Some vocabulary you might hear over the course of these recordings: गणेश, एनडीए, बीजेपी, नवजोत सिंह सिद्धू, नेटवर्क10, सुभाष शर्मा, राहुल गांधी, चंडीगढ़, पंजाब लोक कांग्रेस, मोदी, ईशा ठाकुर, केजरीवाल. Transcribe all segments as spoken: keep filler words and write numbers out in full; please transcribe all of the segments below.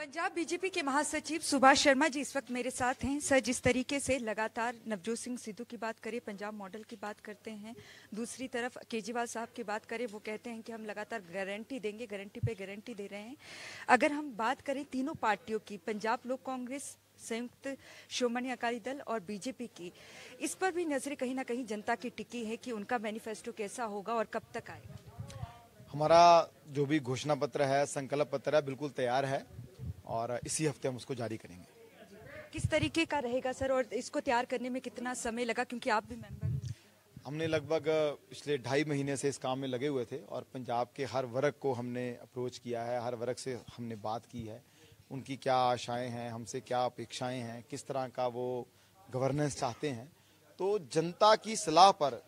Punjab बीजेपी के महासचिव सुभाष शर्मा जी इस वक्त मेरे साथ हैं। सर, जिस तरीके से लगातार नवजोत सिंह सिद्धू की बात करें, पंजाब मॉडल की बात करते हैं, दूसरी तरफ केजरीवाल साहब की बात करें, वो कहते हैं कि हम लगातार गारंटी देंगे, गारंटी पे गारंटी दे रहे हैं। अगर हम बात करें तीनों पार्टियों की, पंजाब लोक कांग्रेस, संयुक्त श्रोमणी अकाली दल और बीजेपी की, इस पर भी नजरें कहीं ना कहीं जनता की टिकी है कि उनका मैनिफेस्टो कैसा होगा और कब तक आएगा। हमारा जो भी घोषणा पत्र है, संकल्प पत्र है, बिल्कुल तैयार है और इसी हफ्ते हम उसको जारी करेंगे। किस तरीके का रहेगा सर, और इसको तैयार करने में कितना समय लगा, क्योंकि आप भी मेंबर हैं? हमने लगभग पिछले ढाई महीने से इस काम में लगे हुए थे और पंजाब के हर वर्ग को हमने अप्रोच किया है, हर वर्ग से हमने बात की है, उनकी क्या आशाएं हैं, हमसे क्या अपेक्षाएं हैं, किस तरह का वो गवर्नेंस चाहते हैं। तो जनता की सलाह पर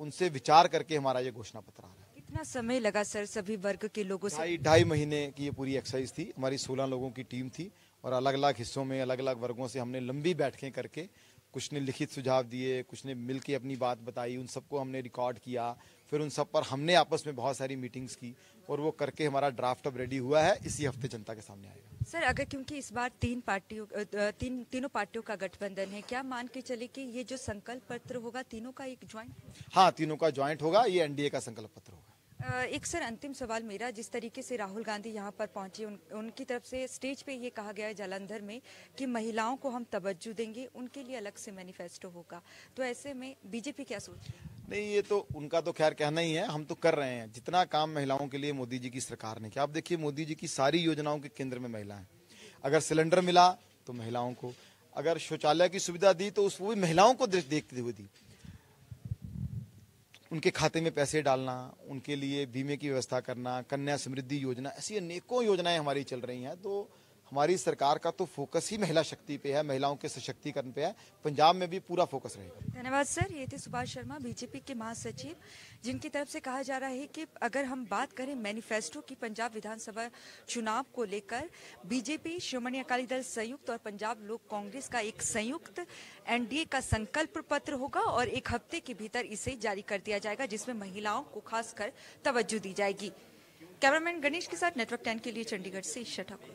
उनसे विचार करके हमारा ये घोषणा पत्र आ रहा है। कितना समय लगा सर सभी वर्ग के लोगों से? ढाई महीने की ये पूरी एक्सरसाइज थी, हमारी सोलह लोगों की टीम थी और अलग अलग हिस्सों में अलग अलग वर्गों से हमने लंबी बैठकें करके, कुछ ने लिखित सुझाव दिए, कुछ ने मिल के अपनी बात बताई, उन सबको हमने रिकॉर्ड किया, फिर उन सब पर हमने आपस में बहुत सारी मीटिंग्स की और वो करके हमारा ड्राफ्ट अब रेडी हुआ है, इसी हफ्ते जनता के सामने आएगा। सर, अगर क्योंकि इस बार तीन पार्टियों तीन तीनों पार्टियों का गठबंधन है, क्या मान के चले कि ये जो संकल्प पत्र होगा तीनों का एक ज्वाइंट? हाँ, तीनों का ज्वाइंट होगा, ये एनडीए का संकल्प पत्र होगा। एक सर अंतिम सवाल मेरा, जिस तरीके से राहुल गांधी यहां पर पहुंचे, उन, उनकी तरफ से स्टेज पे ये कहा गया है जालंधर में कि महिलाओं को हम तवज्जो देंगे, उनके लिए अलग से मैनिफेस्टो होगा, तो ऐसे में बीजेपी क्या सोच रही है? नहीं, ये तो उनका तो खैर कहना ही है, हम तो कर रहे हैं जितना काम महिलाओं के लिए मोदी जी की सरकार ने किया। आप देखिए मोदी जी की सारी योजनाओं के केंद्र में महिला है। अगर सिलेंडर मिला तो महिलाओं को, अगर शौचालय की सुविधा दी तो उसको भी महिलाओं को देखते हुए दी, उनके खाते में पैसे डालना, उनके लिए बीमे की व्यवस्था करना, कन्या समृद्धि योजना, ऐसी अनेकों योजनाएं हमारी चल रही हैं। तो हमारी सरकार का तो फोकस ही महिला शक्ति पे है, महिलाओं के सशक्तिकरण पे है, पंजाब में भी पूरा फोकस रहेगा। धन्यवाद सर। ये थे सुभाष शर्मा, बीजेपी के महासचिव, जिनकी तरफ से कहा जा रहा है कि अगर हम बात करें मैनिफेस्टो की, पंजाब विधानसभा चुनाव को लेकर बीजेपी, श्रोमणी अकाली दल संयुक्त और पंजाब लोक कांग्रेस का एक संयुक्त एनडीए का संकल्प पत्र होगा और एक हफ्ते के भीतर इसे जारी कर दिया जाएगा, जिसमें महिलाओं को खासकर तवज्जो दी जाएगी। कैमरामैन गणेश के साथ नेटवर्क टेन के लिए चंडीगढ़ से ईशा ठाकुर।